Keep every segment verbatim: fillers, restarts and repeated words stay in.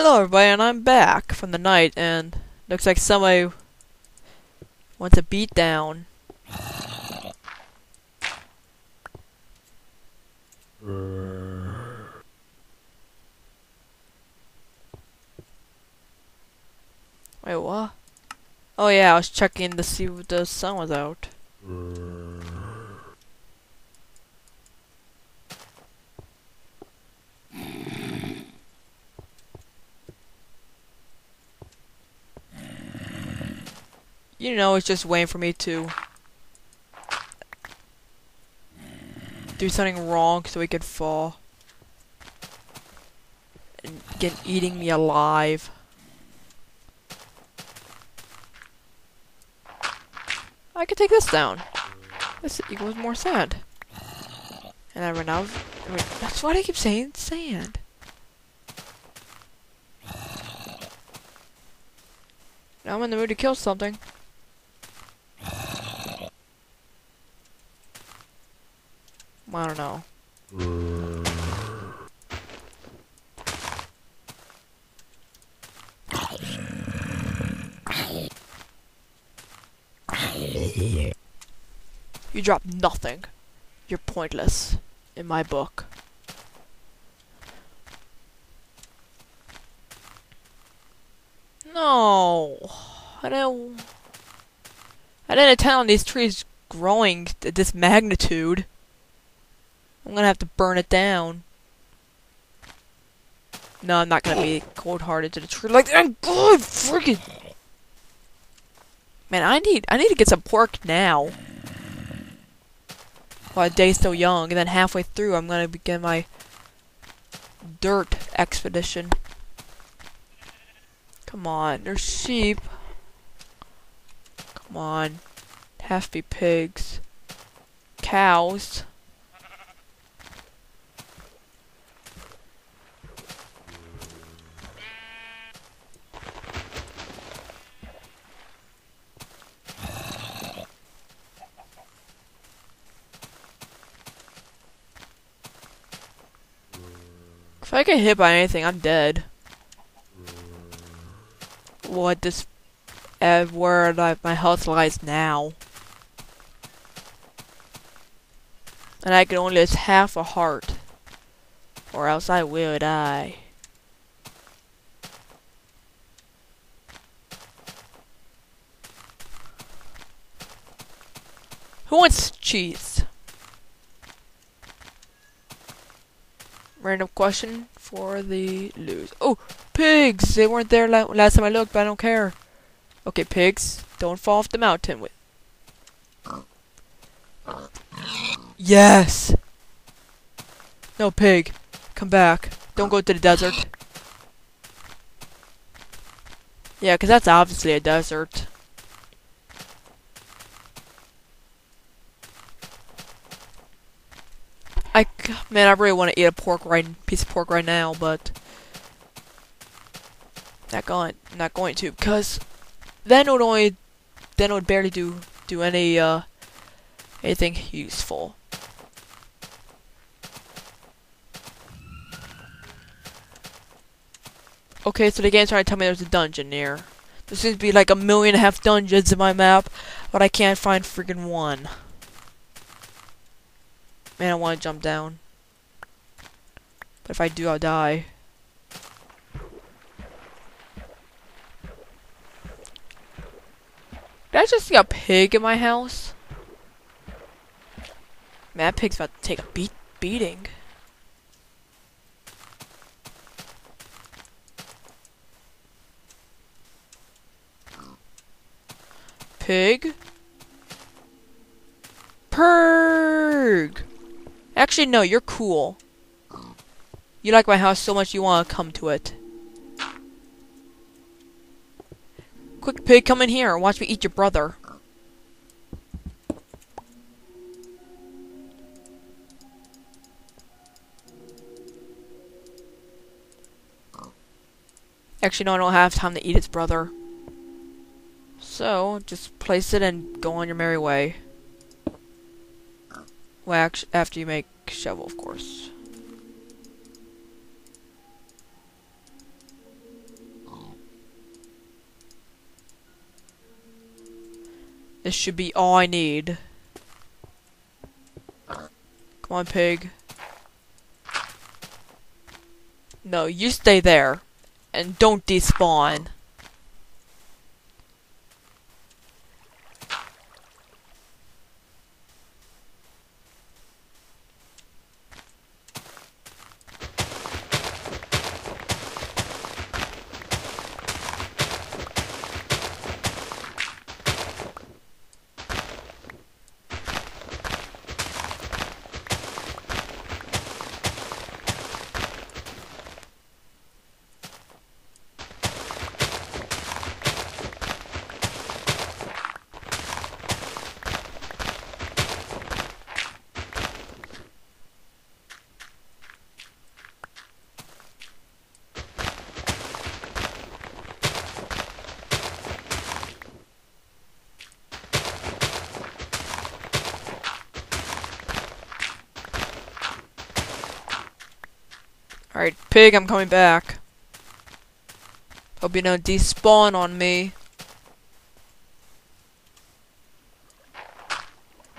Hello everybody, and I'm back from the night, and looks like somebody wants a beat down. Wait, what? Oh yeah, I was checking to see if the sun was out. You know, it's just waiting for me to do something wrong so he could fall and get eating me alive. I could take this down. This equals more sand. And I run out of, I mean, that's why I keep saying sand. Now I'm in the mood to kill something. I don't know. You drop nothing. You're pointless in my book. No, I don't. I didn't intend on these trees growing at this magnitude. I'm gonna have to burn it down. No, I'm not gonna be cold-hearted to the tree like that. God, freaking man! I need, I need to get some pork now. While the day's still young, and then halfway through, I'm gonna begin my dirt expedition. Come on, there's sheep. Come on, have to be pigs, cows. If I get hit by anything, I'm dead. What this F word, I, my health lies now. And I can only lose half a heart. Or else I will die. Who wants cheese? Random question for the lose. Oh, pigs! They weren't there la last time I looked, but I don't care. Okay, pigs, don't fall off the mountain with. Yes! No, pig, come back. Don't go to the desert. Yeah, because that's obviously a desert. I, man, I really want to eat a pork right, piece of pork right now, but not going, not going to, because then it would only, then it would barely do do any uh anything useful. Okay, so the game's trying to tell me there's a dungeon here. There seems to be like a million and a half dungeons in my map, but I can't find freaking one. Man, I want to jump down. But if I do, I'll die. Did I just see a pig in my house? Man, that pig's about to take a beat beating. Pig? Purg! Actually, no, you're cool. You like my house so much you want to come to it. Quick, pig, come in here and watch me eat your brother. Actually, no, I don't have time to eat his brother. So, just place it and go on your merry way. Well, after you make shovel, of course. This should be all I need. Come on, pig. No, you stay there. And don't despawn. Alright, pig, I'm coming back. Hope you don't despawn on me.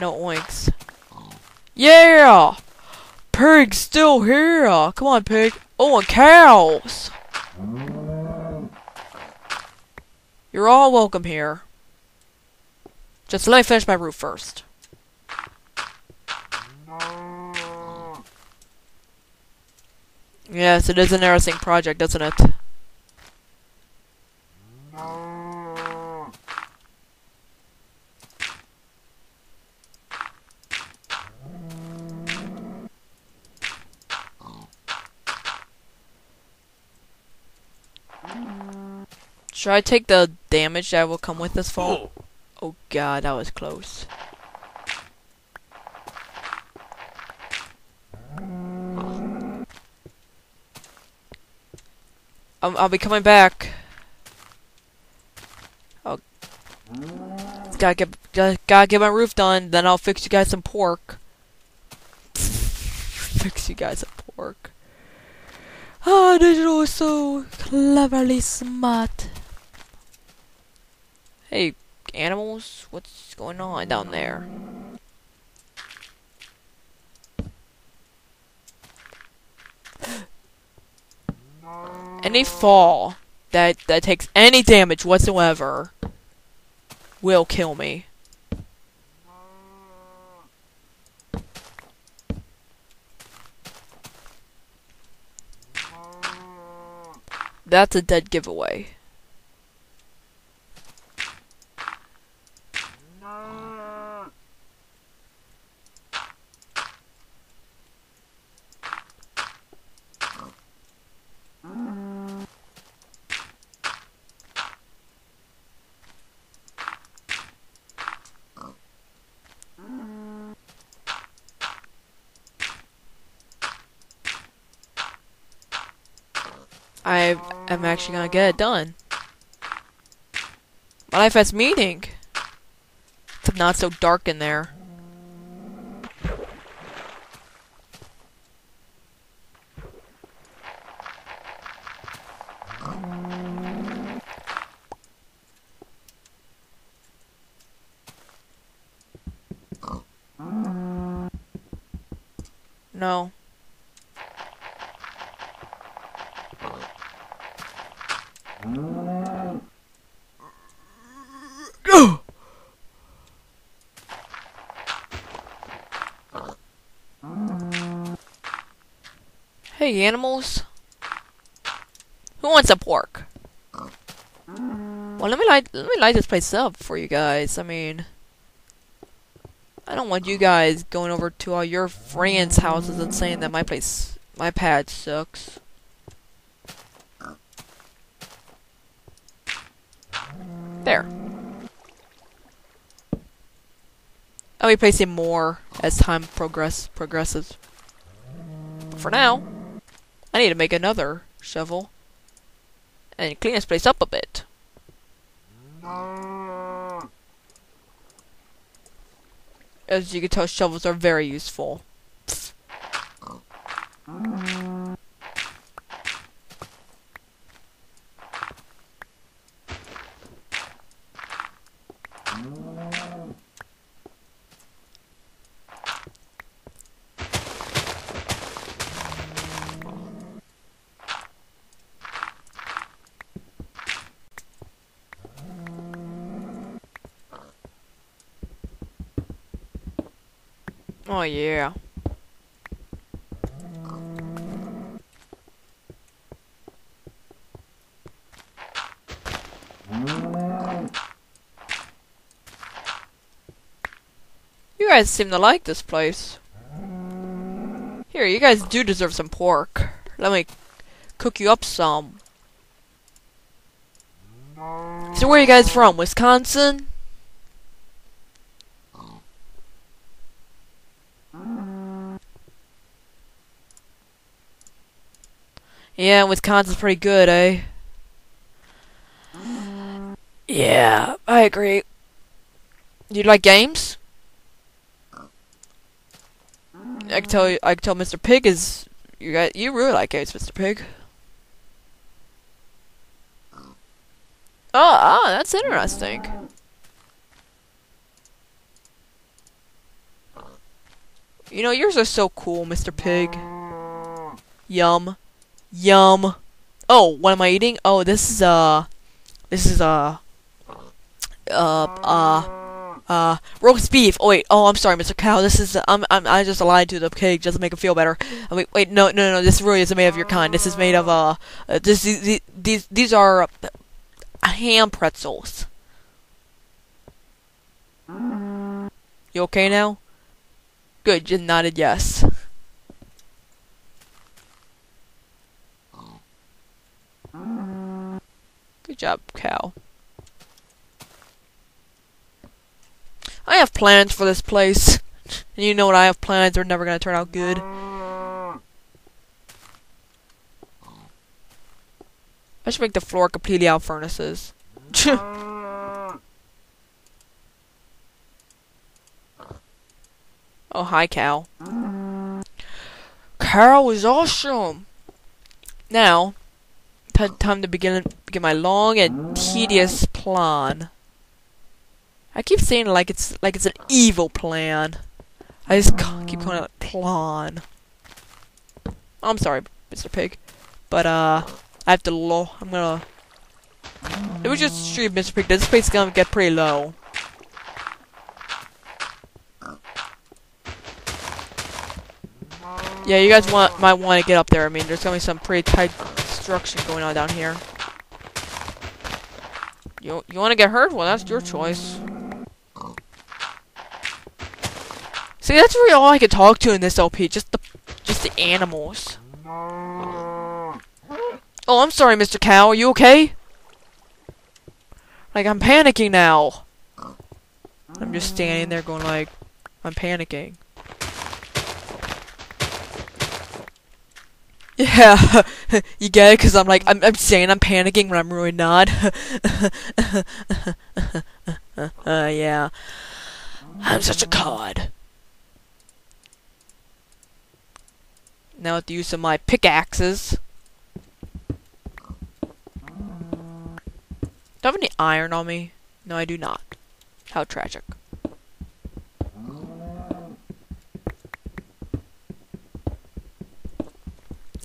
No oinks. Yeah! Pig's still here! Come on, pig. Oh, and cows! You're all welcome here. Just let me finish my roof first. Yes, it is an interesting project, isn't it? Should I take the damage that will come with this fall? Oh god, that was close. Um, I'll be coming back. Oh, gotta get gotta, gotta get my roof done. Then I'll fix you guys some pork. Fix you guys some pork. Ah, oh, digital is so cleverly smart. Hey, animals, what's going on down there? Any fall that that takes any damage whatsoever will kill me. That's a dead giveaway. I am actually gonna get it done. My life has meaning. It's not so dark in there. No. Hey, animals. Who wants a pork? Well, let me light let me light this place up for you guys. I mean, I don't want you guys going over to all your friends' houses and saying that my place, my pad sucks. There. I'll be placing more as time progress progresses. But for now, I need to make another shovel and clean this place up a bit. As you can tell, shovels are very useful. Oh yeah. You guys seem to like this place. Here, you guys do deserve some pork. Let me cook you up some. So where are you guys from? Wisconsin? Yeah, Wisconsin's pretty good, eh? Yeah, I agree. You like games? I can tell you, I can tell Mister Pig is you guys you really like games, Mister Pig. Oh, oh, that's interesting. You know, yours are so cool, Mister Pig. Yum. Yum. Oh, what am I eating? Oh, this is, uh... This is, uh... Uh, uh... Uh... roast beef! Oh, wait. Oh, I'm sorry, Mister Cow. This is... Uh, I'm, I'm... I just lied to the pig just to make him feel better. I mean, wait, no, no, no. This really isn't made of your kind. This is made of, uh... uh this, these, these, these are... Uh, ham pretzels. You okay now? Good, just nodded yes. Good job, cow. I have plans for this place. And you know what I have plans, they're never gonna turn out good. I should make the floor completely out of furnaces. Oh, hi, Cal. Cal is awesome! Now, time to begin begin my long and tedious plan. I keep saying it like it's like it's an evil plan. I just keep calling it plan. Oh, I'm sorry, Mister Pig, but uh. I have to low. I'm gonna. It was just stream, Mister Pig. This place is gonna get pretty low. Yeah, you guys want might want to get up there. I mean, there's gonna be some pretty tight construction going on down here. You you want to get hurt? Well, that's your choice. See, that's really all I could talk to in this L P. Just the just the animals. Oh, I'm sorry, Mister Cow. Are you okay? Like, I'm panicking now. I'm just standing there going like, I'm panicking. Yeah, you get it? Because I'm like, I'm, I'm saying I'm panicking when I'm really not. uh, yeah. I'm such a cod. Now with the use of my pickaxes. Do I have any iron on me? No, I do not. How tragic.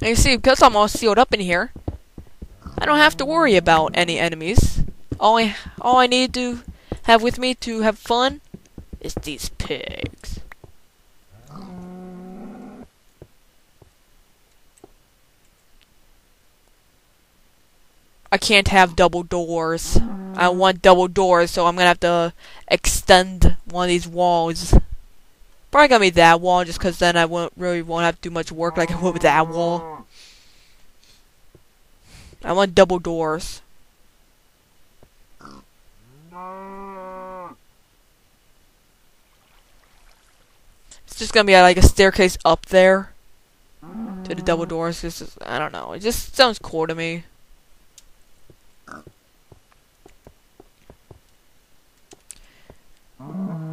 And you see, because I'm all sealed up in here, I don't have to worry about any enemies. All I, all I need to have with me to have fun is these pigs. I can't have double doors. I want double doors, so I'm gonna have to extend one of these walls. Probably gonna be that wall, just cause then I won't really won't have to do much work like I would with that wall. I want double doors. It's just gonna be like a staircase up there to the double doors. Cause it's, I don't know. It just sounds cool to me. Oh.